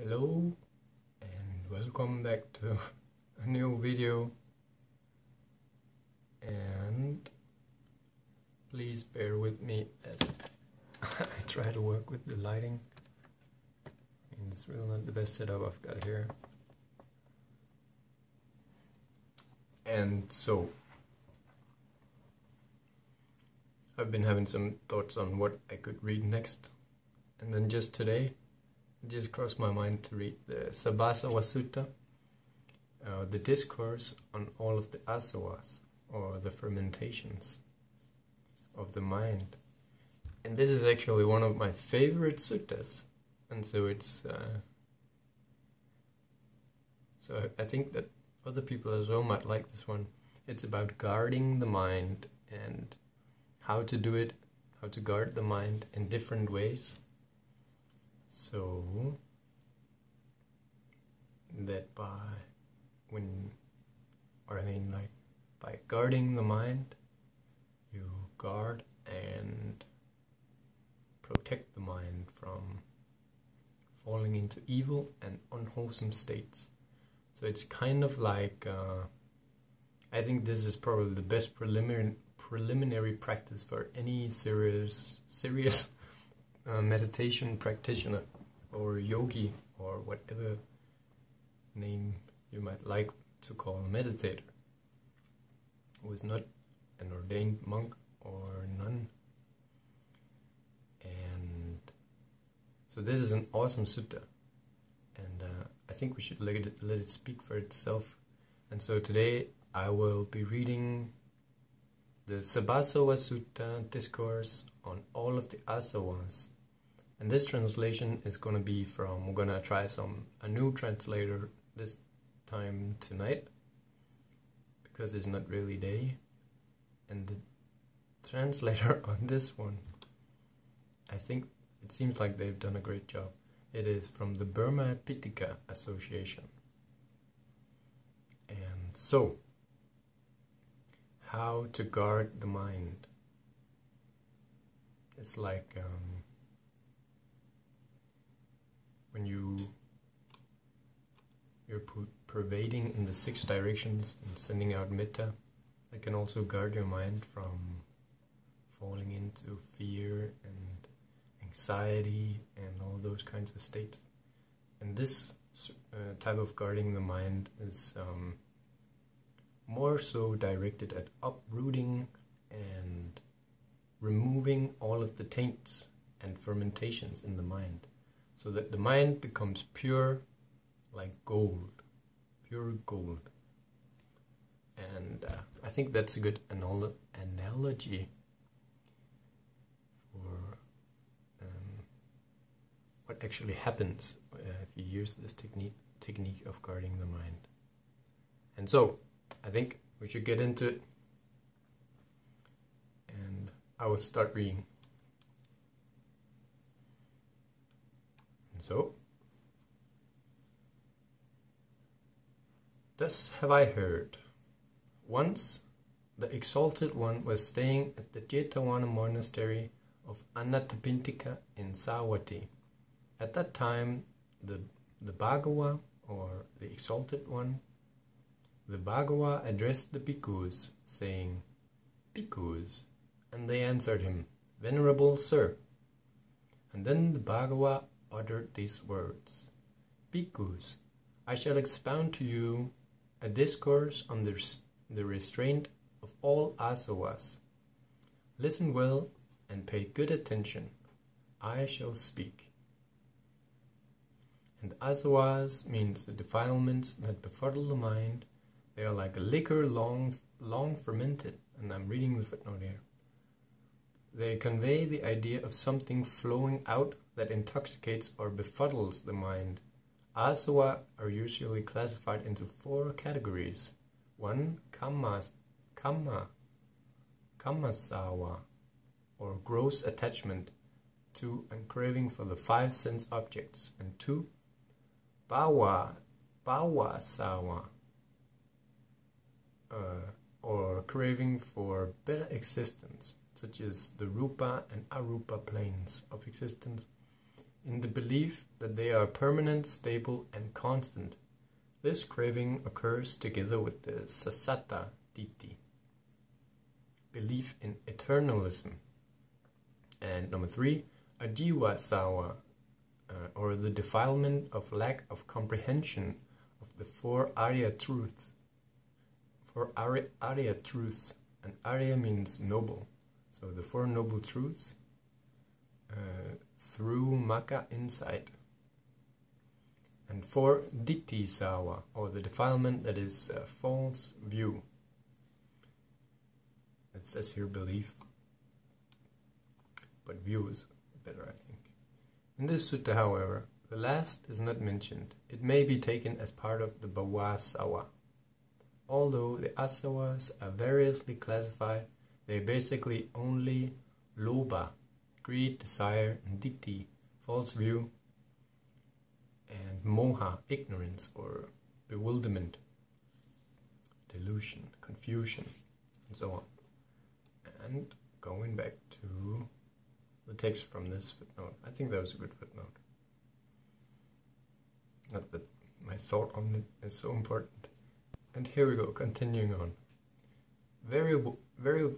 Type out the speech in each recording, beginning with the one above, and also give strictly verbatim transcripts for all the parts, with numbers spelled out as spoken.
Hello and welcome back to a new video, and please bear with me as I try to work with the lighting. And it's really not the best setup I've got here. And so I've been having some thoughts on what I could read next, and then just today it just crossed my mind to read the Sabbasava Sutta, uh, the discourse on all of the Āsavas, or the fermentations of the mind. And this is actually one of my favorite suttas, and so it's uh, so I think that other people as well might like this one. It's about guarding the mind and how to do it, how to guard the mind in different ways. So that by when, or I mean like by guarding the mind, you guard and protect the mind from falling into evil and unwholesome states. So it's kind of like, uh, I think this is probably the best preliminary preliminary practice for any serious serious Uh, meditation practitioner or yogi or whatever name you might like to call a meditator who is not an ordained monk or nun. And so this is an awesome sutta, and uh, I think we should let it, let it speak for itself. And so today I will be reading the Sabbasava Sutta discourse on all of the Āsavas. And this translation is going to be from, we're going to try some, a new translator this time tonight, because it's not really day. And the translator on this one, I think it seems like they've done a great job. It is from the Burma Pitaka Association. And so, how to guard the mind. It's like um, when you, you're per pervading in the six directions and sending out metta, that can also guard your mind from falling into fear and anxiety and all those kinds of states. And this uh, type of guarding the mind is um, more so directed at uprooting and removing all of the taints and fermentations in the mind, so that the mind becomes pure like gold, pure gold. And uh, I think that's a good anal analogy for um, what actually happens uh, if you use this technique technique of guarding the mind. And so I think we should get into it, and I will start reading. And so, thus have I heard. Once the Exalted One was staying at the Jetavana Monastery of Anathapindika in Savatthi. At that time, the, the Bhagava, or the Exalted One, the Bhagava addressed the bhikkhus, saying, "Bhikkhus," and they answered him, "Venerable Sir." And then the Bhagava uttered these words, "Bhikkhus, I shall expound to you a discourse on the, res the restraint of all Āsavas. Listen well and pay good attention. I shall speak." And Āsavas means the defilements that befuddle the mind. They are like a liquor long, long fermented, and I'm reading the footnote here. They convey the idea of something flowing out that intoxicates or befuddles the mind. Āsava are usually classified into four categories. One, kāmas, kāma, kāmāsava, or gross attachment to and craving for the five sense objects. And two, bhava, bhavāsava, uh, or craving for better existence, such as the rupa and arupa planes of existence, in the belief that they are permanent, stable, and constant. This craving occurs together with the sassata diṭṭhi, belief in eternalism. And number three, adivasava, uh, or the defilement of lack of comprehension of the four Arya truths. Four Arya, Arya truths, and Arya means noble. So the four noble truths uh, through Magga insight. And four, diṭṭhāsava, or the defilement that is a false view. It says here belief, but view is better, I think. In this sutta, however, the last is not mentioned. It may be taken as part of the Bhavāsava. Although the Āsavas are variously classified, they basically only loba, greed, desire, and diti, false view, and moha, ignorance or bewilderment, delusion, confusion, and so on. And going back to the text from this footnote, I think that was a good footnote. Not that my thought on it is so important. And here we go, continuing on. Very, very,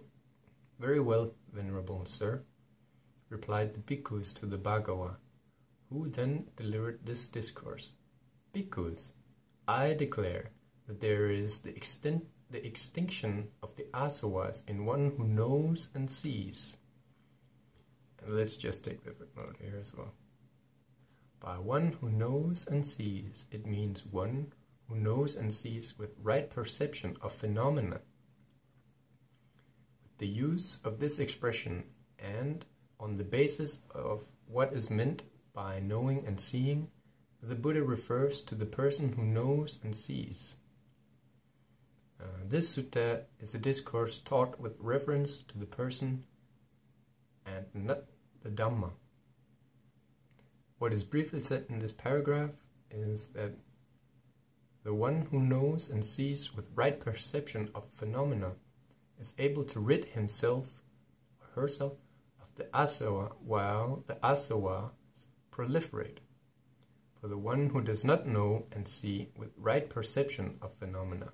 very well, Venerable Sir, replied the bhikkhus to the Bhagava, who then delivered this discourse. Bhikkhus, I declare that there is the extent, the extinction of the Āsavas in one who knows and sees. And let's just take the footnote here as well. By one who knows and sees, it means one who knows and sees with right perception of phenomena. With the use of this expression and on the basis of what is meant by knowing and seeing, the Buddha refers to the person who knows and sees. Uh, this sutta is a discourse taught with reference to the person and not the Dhamma. What is briefly said in this paragraph is that the one who knows and sees with right perception of phenomena is able to rid himself or herself of the Āsava while the Āsava proliferate. For the one who does not know and see with right perception of phenomena,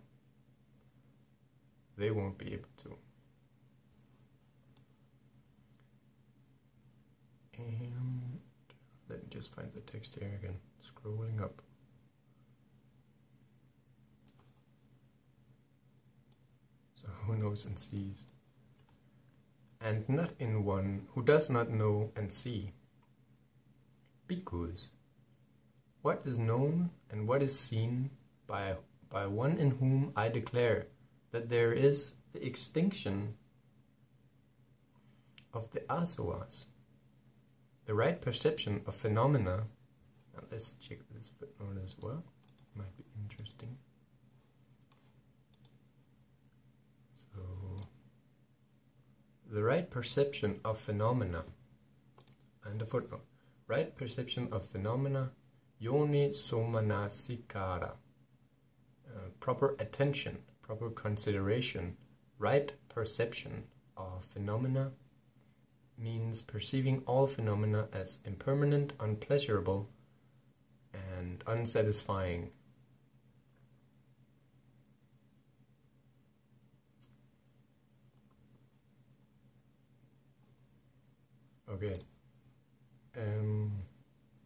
they won't be able to. And let me just find the text here again, scrolling up. So who knows and sees, and not in one who does not know and see. Bhikkhus, what is known and what is seen by, by one in whom I declare that there is the extinction of the Āsavas, the right perception of phenomena. Now let's check this footnote as well, might be interesting. So, the right perception of phenomena, and the footnote. Right perception of phenomena, yoni somanasikara, uh, proper attention, proper consideration, right perception of phenomena means perceiving all phenomena as impermanent, unpleasurable, and unsatisfying. Okay. Um,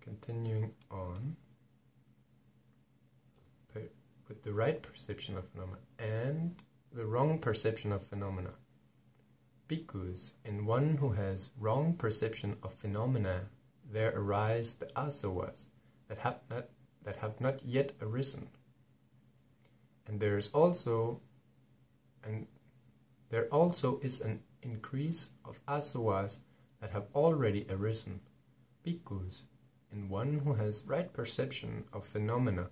continuing on with the right perception of phenomena and the wrong perception of phenomena. Bhikkhus, in one who has wrong perception of phenomena, there arise the Āsavas that have not, that have not yet arisen. And there is also, and there also is an increase of Āsavas that have already arisen. Bhikkhus, in one who has right perception of phenomena,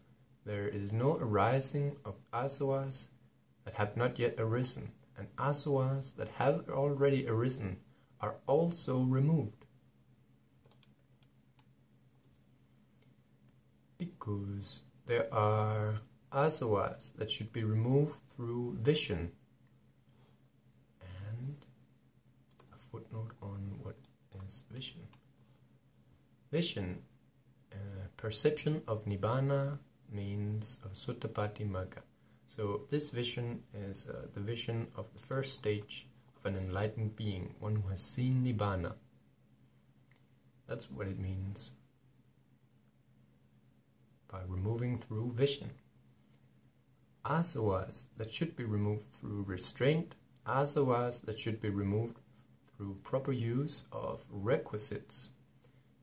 there is no arising of Āsavas that have not yet arisen, and Āsavas that have already arisen are also removed. Bhikkhus, there are Āsavas that should be removed through vision. And a footnote on what is vision. Vision Perception of Nibbana means of Sotapatti Magga. So this vision is uh, the vision of the first stage of an enlightened being, one who has seen Nibbana. That's what it means by removing through vision. Āsavas that should be removed through restraint, āsavas that should be removed through proper use of requisites,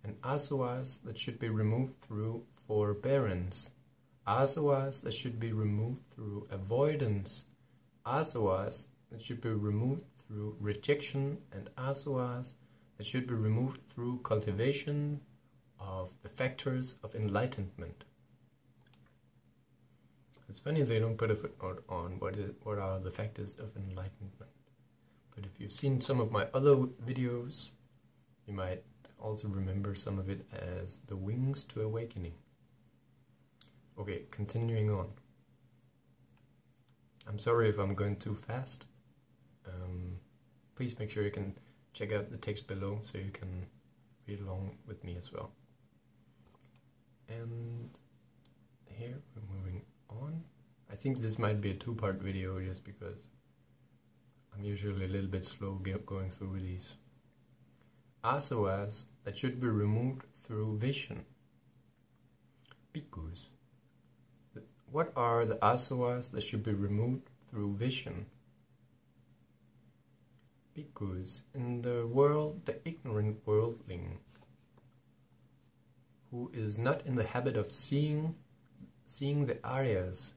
and āsavas that should be removed through forbearance, āsavas that should be removed through avoidance, āsavas that should be removed through rejection, and āsavas that should be removed through cultivation of the factors of enlightenment. It's funny they don't put a footnote on what, is, what are the factors of enlightenment. But if you've seen some of my other videos, you might also remember some of it as the wings to awakening. Okay, continuing on. I'm sorry if I'm going too fast. Um, please make sure you can check out the text below so you can read along with me as well. And here we're moving on. I think this might be a two-part video just because I'm usually a little bit slow going through these. Āsavas that should be removed through vision. Bhikkhus. What are the āsavas that should be removed through vision? Bhikkhus, in the world, the ignorant worldling, who is not in the habit of seeing, seeing the Aryas,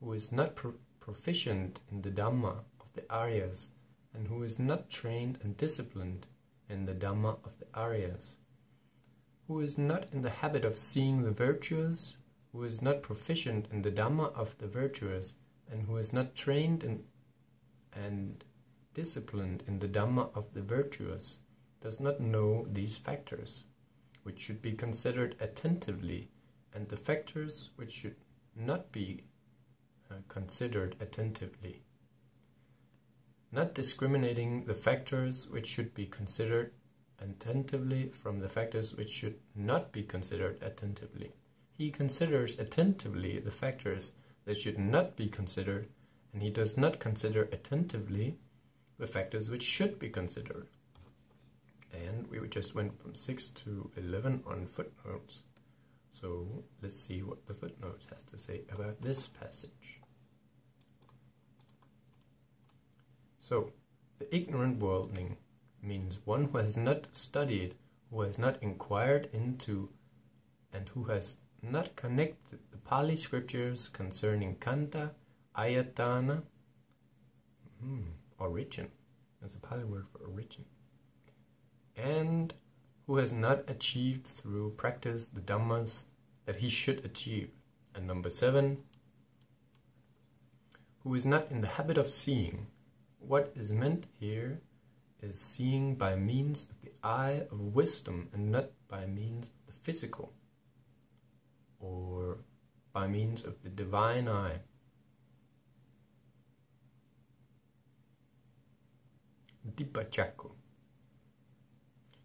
who is not pro proficient in the Dhamma of the Aryas, and who is not trained and disciplined in the Dhamma of the Aryas, who is not in the habit of seeing the virtues, who is not proficient in the Dhamma of the virtuous, and who is not trained in, and disciplined in the Dhamma of the virtuous, does not know these factors, which should be considered attentively, and the factors which should not be uh, considered attentively. Not discriminating the factors which should be considered attentively from the factors which should not be considered attentively. He considers attentively the factors that should not be considered, and he does not consider attentively the factors which should be considered. And we just went from six to eleven on footnotes. So let's see what the footnotes has to say about this passage. So, the ignorant worldling means one who has not studied, who has not inquired into, and who has not connected the Pali scriptures concerning kanta, ayatana, hmm, origin, that's a Pali word for origin, and who has not achieved through practice the dhammas that he should achieve. And number seven, who is not in the habit of seeing. What is meant here is seeing by means of the eye of wisdom and not by means of the physical, or by means of the divine eye. Dibachakkhu.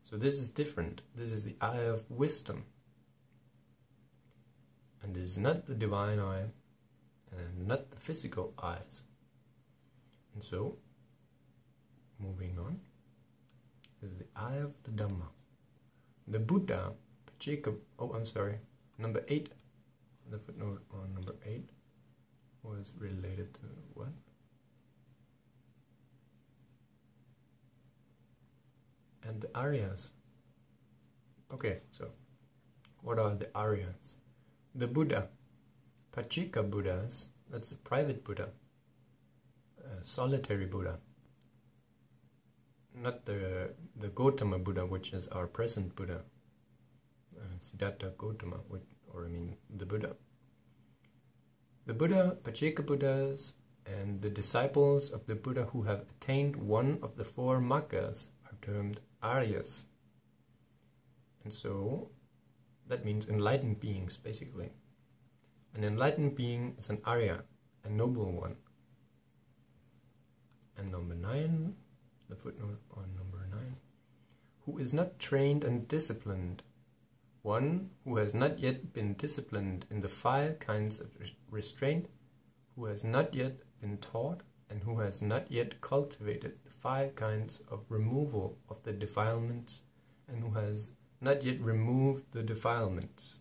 So this is different. This is the eye of wisdom. And this is not the divine eye and not the physical eyes. And so, moving on, is the eye of the Dhamma. The Buddha, Pacceka, oh I'm sorry, number eight, the footnote on number eight was related to what? And the Aryas. Okay, so what are the Aryas? The Buddha, Pacceka Buddhas, that's a private Buddha, a solitary Buddha, not the, the Gautama Buddha, which is our present Buddha, uh, Siddhattha Gautama, which, or I mean the Buddha. The Buddha, Pacceka Buddhas, and the disciples of the Buddha who have attained one of the four maggas are termed Aryas. And so, that means enlightened beings, basically. An enlightened being is an Arya, a noble one. And number nine, the footnote on number nine, who is not trained and disciplined, One who has not yet been disciplined in the five kinds of restraint, who has not yet been taught, and who has not yet cultivated the five kinds of removal of the defilements, and who has not yet removed the defilements.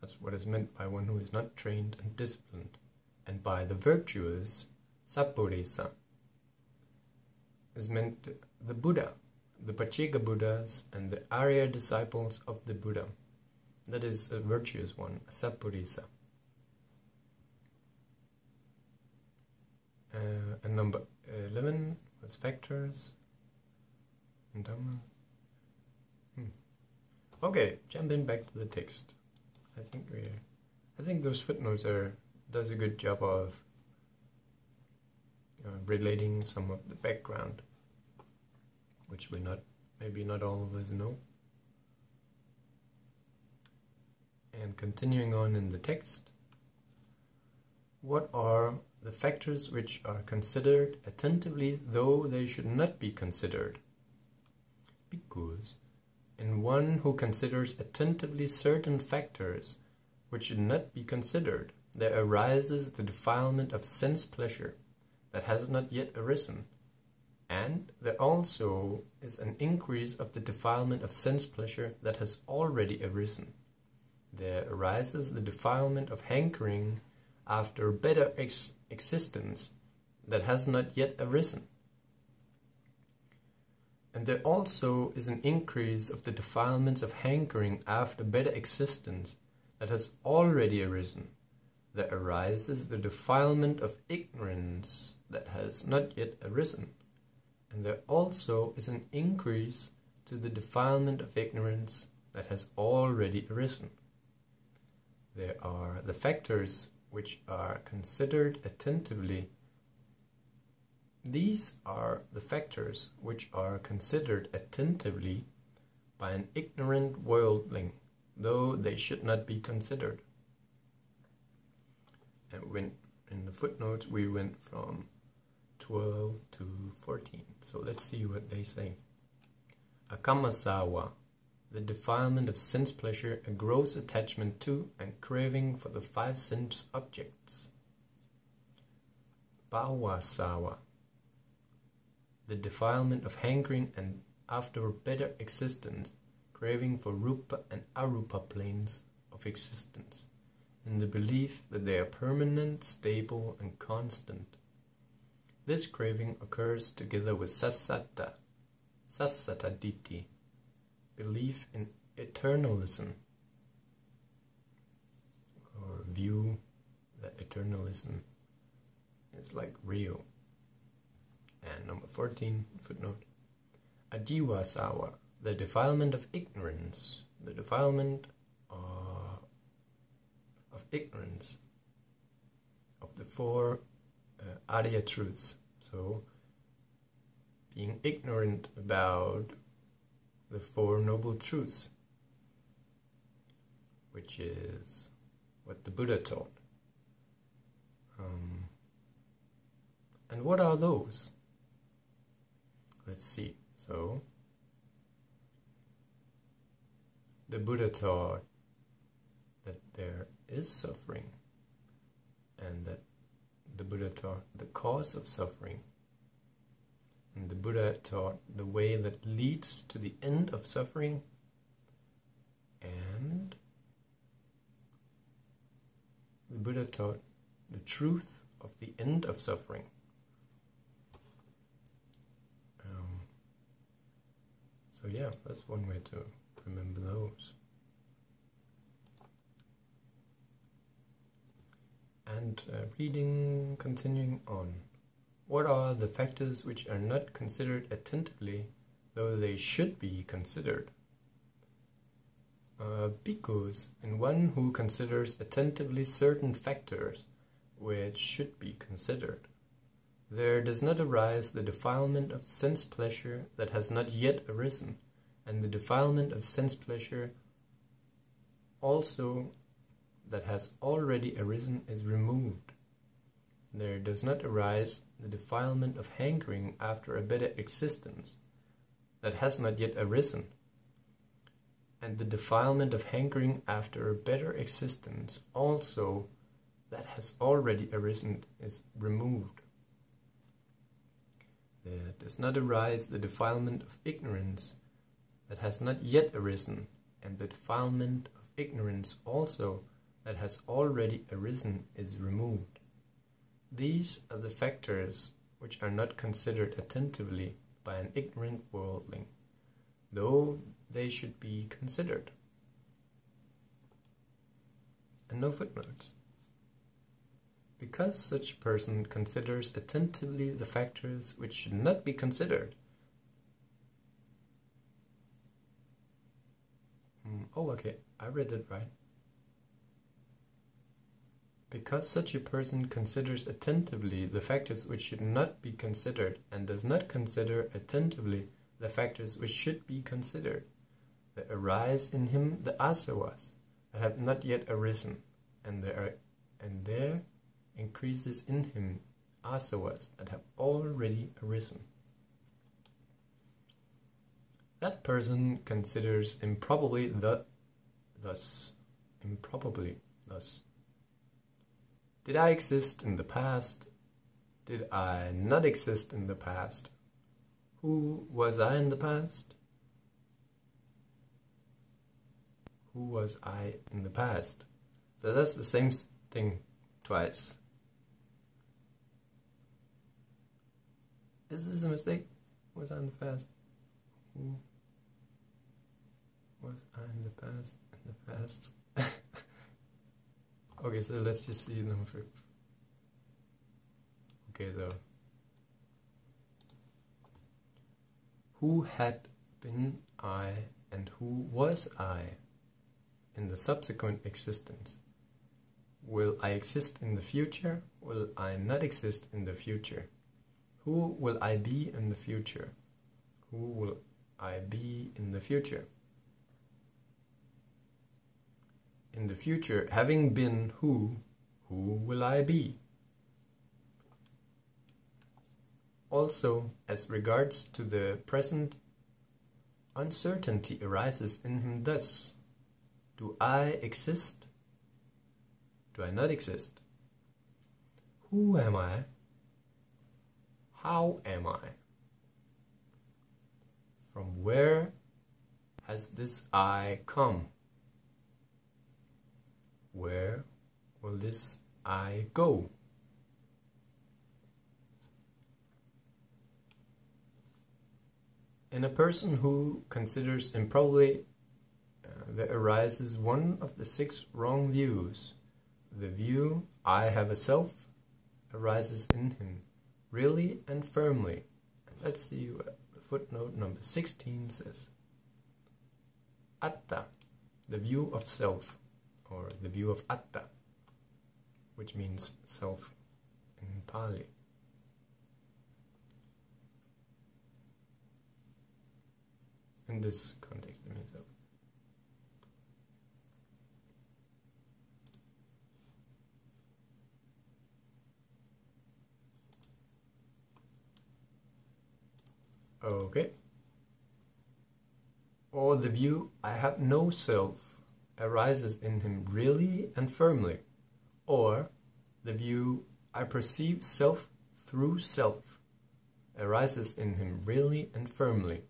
That's what is meant by one who is not trained and disciplined, and by the virtuous, sapodesa, is meant the Buddha, the Pacceka Buddhas and the Arya disciples of the Buddha. That is a virtuous one, a sapurisa. Uh, and number eleven was factors. And Dhamma. Hmm. Okay, jumping back to the text. I think we, I think those footnotes are does a good job of uh, relating some of the background, which we not, maybe not all of us know. And continuing on in the text, what are the factors which are considered attentively, though they should not be considered? Because in one who considers attentively certain factors which should not be considered, there arises the defilement of sense pleasure that has not yet arisen. And there also is an increase of the defilement of sense pleasure that has already arisen. There arises the defilement of hankering after better ex existence that has not yet arisen. And there also is an increase of the defilements of hankering after better existence that has already arisen. There arises the defilement of ignorance that has not yet arisen. And there also is an increase to the defilement of ignorance that has already arisen. There are the factors which are considered attentively. These are the factors which are considered attentively by an ignorant worldling, though they should not be considered. And when in the footnotes we went from twelve to fourteen. So let's see what they say. A Kāmāsava, the defilement of sense pleasure, a gross attachment to and craving for the five sense objects. Bhavāsava, the defilement of hankering and after better existence, craving for rupa and arupa planes of existence, in the belief that they are permanent, stable and constant. This craving occurs together with sassata, sassatadiṭṭhi, belief in eternalism, or view that eternalism is like real. And number fourteen, footnote, Adivasava, the defilement of ignorance, the defilement uh, of ignorance of the four Uh, Arya truths. So, being ignorant about the Four Noble Truths, which is what the Buddha taught. Um, and what are those? Let's see. So, the Buddha taught that there is suffering, and that the Buddha taught the cause of suffering, and the Buddha taught the way that leads to the end of suffering, and the Buddha taught the truth of the end of suffering. Um, so yeah, that's one way to remember those. And uh, reading, continuing on. What are the factors which are not considered attentively, though they should be considered? Uh, because in one who considers attentively certain factors which should be considered, there does not arise the defilement of sense pleasure that has not yet arisen, and the defilement of sense pleasure also that has already arisen is removed. There does not arise the defilement of hankering after a better existence that has not yet arisen. and the defilement of hankering after a better existence also that has already arisen is removed. There does not arise the defilement of ignorance that has not yet arisen, and the defilement of ignorance also that has already arisen is removed. These are the factors which are not considered attentively by an ignorant worldling, though they should be considered. And no footnotes. Because such a person considers attentively the factors which should not be considered. Mm, oh, okay, I read it right. Because such a person considers attentively the factors which should not be considered, and does not consider attentively the factors which should be considered, there arise in him the Āsavas that have not yet arisen, and there are, and there increases in him Āsavas that have already arisen. That person considers improbably the thus improbably thus. Did I exist in the past? Did I not exist in the past? Who was I in the past? Who was I in the past? So that's the same thing twice. Is this a mistake? Was I in the past? Who was I in the past? In the past? Okay, so let's just see them first. Okay, though. Who had been I and who was I in the subsequent existence? Will I exist in the future? Will I not exist in the future? Who will I be in the future? Who will I be in the future? In the future, having been who, who will I be? Also, as regards to the present, uncertainty arises in him thus. Do I exist? Do I not exist? Who am I? How am I? From where has this I come? Where will this I go? In a person who considers improbably, uh, there arises one of the six wrong views. The view, I have a self, arises in him, really and firmly. Let's see what footnote number sixteen says. Atta, the view of self, or the view of Atta, which means self in Pali. In this context, I mean, so. Okay. Or the view, I have no self, arises in him really and firmly. Or the view, I perceive self through self, arises in him really and firmly.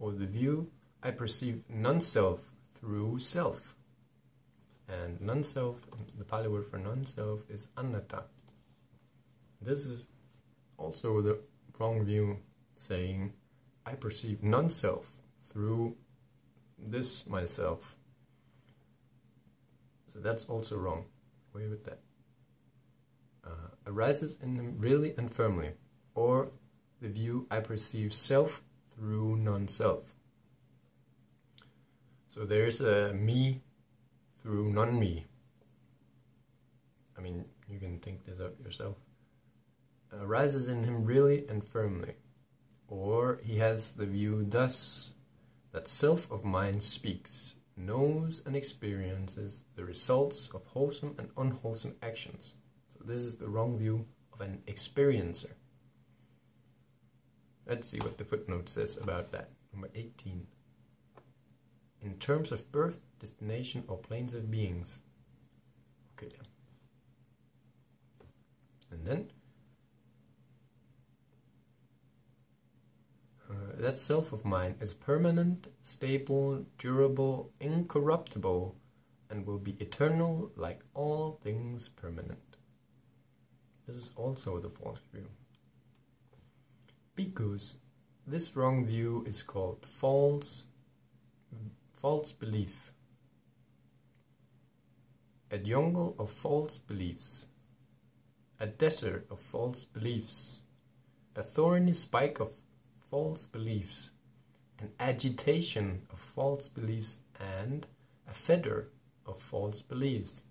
Or the view, I perceive non-self through self. And non-self, the Pali word for non-self is anatta. This is also the wrong view, saying, I perceive non-self through this myself. So that's also wrong. Away with that. Uh, arises in him really and firmly. Or the view, I perceive self through non-self. So there's a me through non-me. I mean, you can think this up yourself. Arises in him really and firmly. Or he has the view thus, that self of mind speaks, knows and experiences the results of wholesome and unwholesome actions. So this is the wrong view of an experiencer. Let's see what the footnote says about that. Number eighteen. In in terms of birth, destination, or planes of beings. Okay. And then, uh, that self of mine is permanent, stable, durable, incorruptible, and will be eternal like all things permanent. This is also the false view. Bhikkhus, this wrong view is called false, false belief, a jungle of false beliefs, a desert of false beliefs, a thorny spike of false beliefs, an agitation of false beliefs, and a fetter of false beliefs.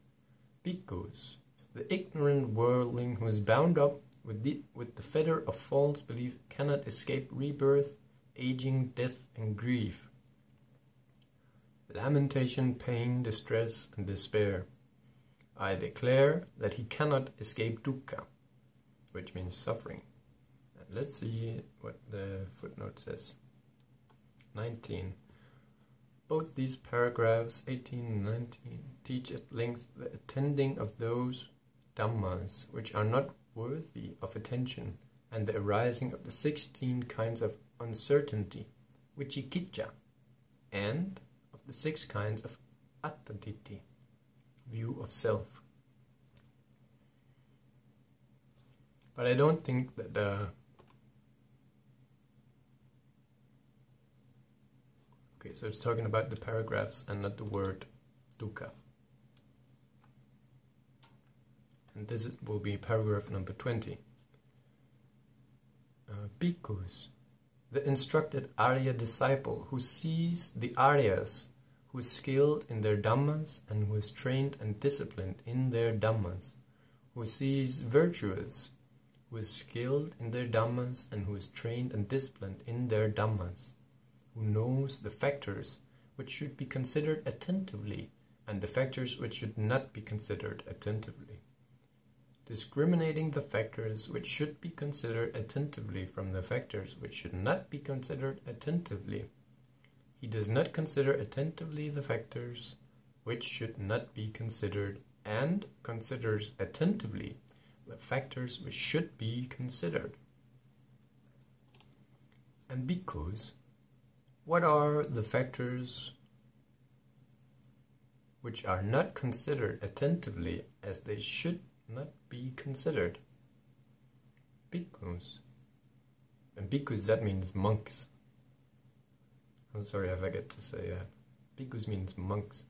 Bhikkhus, the ignorant worldling who is bound up with the, with the fetter of false belief cannot escape rebirth, aging, death, and grief, lamentation, pain, distress, and despair. I declare that he cannot escape dukkha, which means suffering. And let's see what the footnote says. nineteen. Both these paragraphs, eighteen and nineteen, teach at length the attending of those dhammas which are not worthy of attention, and the arising of the sixteen kinds of uncertainty, vichikiccha, and of the six kinds of atta, diti, view of self. But I don't think that the okay, so it's talking about the paragraphs and not the word dukkha. And this will be paragraph number twenty. Uh, Bhikkhus, the instructed Arya disciple who sees the Aryas, who is skilled in their dhammas and who is trained and disciplined in their dhammas, who sees virtuous, who is skilled in their dhammas and who is trained and disciplined in their dhammas, who knows the factors which should be considered attentively and the factors which should not be considered attentively, discriminating the factors which should be considered attentively from the factors which should not be considered attentively. He does not consider attentively the factors which should not be considered and considers attentively the factors which should be considered. And because, what are the factors which are not considered attentively as they should not be considered? Bhikkhus. And bhikkhus, that means monks. I'm sorry if I forget to say that. Bhikkhus means monks.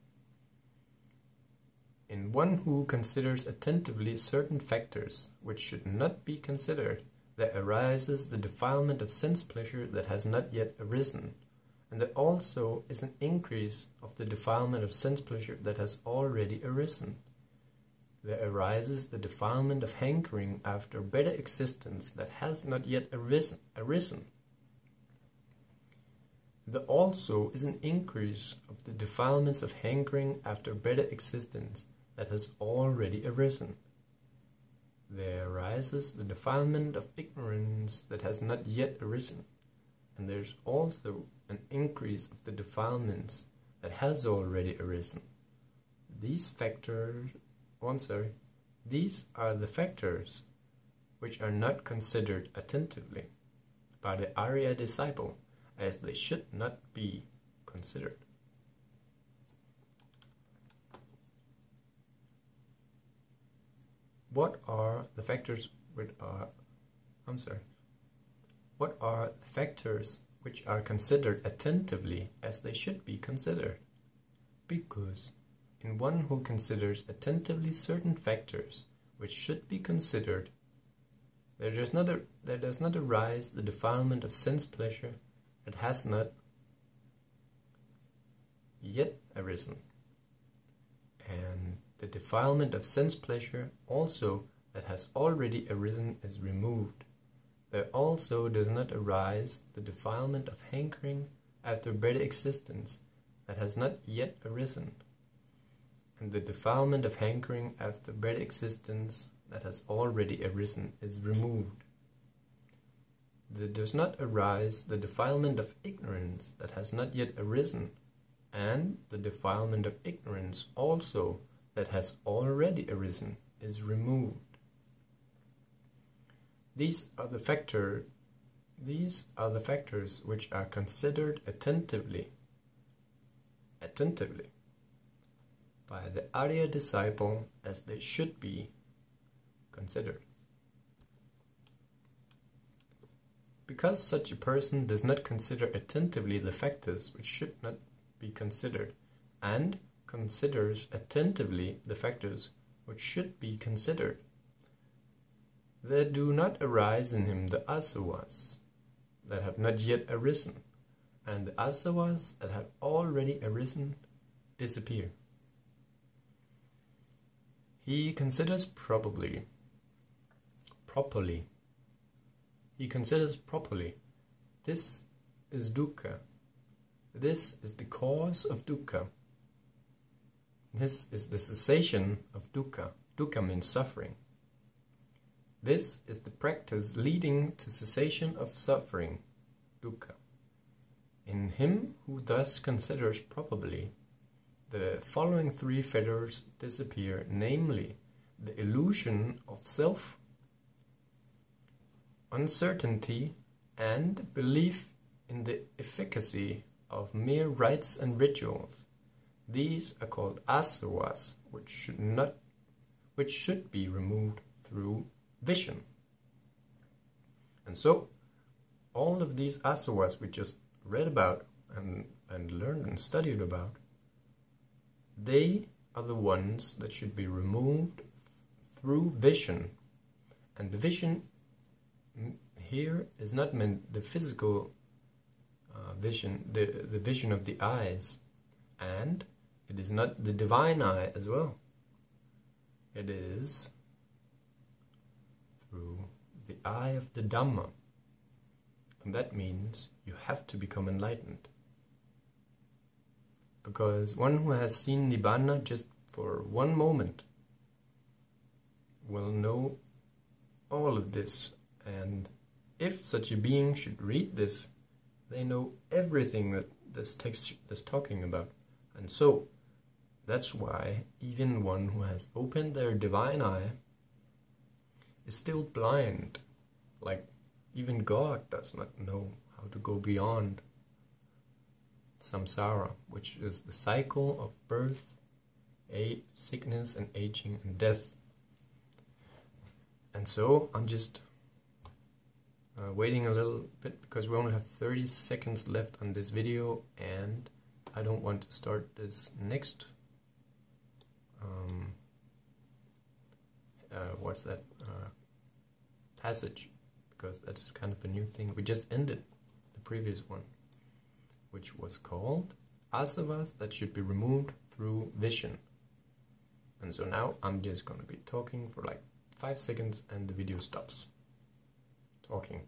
In one who considers attentively certain factors which should not be considered, there arises the defilement of sense pleasure that has not yet arisen, and there also is an increase of the defilement of sense pleasure that has already arisen. There arises the defilement of hankering after better existence that has not yet arisen. arisen. There also is an increase of the defilements of hankering after better existence that has already arisen. There arises the defilement of ignorance that has not yet arisen, and there is also an increase of the defilements that has already arisen. These factors Oh, I'm sorry. These are the factors which are not considered attentively by the Arya disciple as they should not be considered. What are the factors which are I'm sorry. What are the factors which are considered attentively as they should be considered? Because in one who considers attentively certain factors which should be considered, there does not, a, there does not arise the defilement of sense pleasure that has not yet arisen, and the defilement of sense pleasure also that has already arisen is removed. There also does not arise the defilement of hankering after better existence that has not yet arisen, and the defilement of hankering after better existence that has already arisen is removed. There does not arise the defilement of ignorance that has not yet arisen, and the defilement of ignorance also that has already arisen is removed. These are the factor, these are the factors which are considered attentively, attentively by the Arya disciple as they should be considered. Because such a person does not consider attentively the factors which should not be considered, and considers attentively the factors which should be considered, there do not arise in him the Āsavas that have not yet arisen, and the Āsavas that have already arisen disappear. He considers probably, properly, He considers properly, this is dukkha, this is the cause of dukkha, this is the cessation of dukkha, dukkha means suffering, this is the practice leading to cessation of suffering, dukkha. In him who thus considers properly, the following three fetters disappear, namely, the illusion of self, uncertainty, and belief in the efficacy of mere rites and rituals. These are called Āsavas, which should not, which should be removed through vision. And so, all of these Āsavas we just read about and, and learned and studied about, they are the ones that should be removed through vision. And the vision here is not meant the physical uh, vision, the, the vision of the eyes, and it is not the divine eye as well. It is through the eye of the Dhamma, and that means you have to become enlightened. Because one who has seen Nibbana just for one moment will know all of this. And if such a being should read this, they know everything that this text is talking about. And so, that's why even one who has opened their divine eye is still blind. Like, even God does not know how to go beyond samsara, which is the cycle of birth, a sickness, and aging, and death. And so, I'm just... Uh, waiting a little bit because we only have thirty seconds left on this video, and I don't want to start this next um, uh, what's that uh, passage, because that's kind of a new thing. We just ended the previous one, which was called Āsavas that should be removed through vision. And so now I'm just gonna be talking for like five seconds and the video stops talking.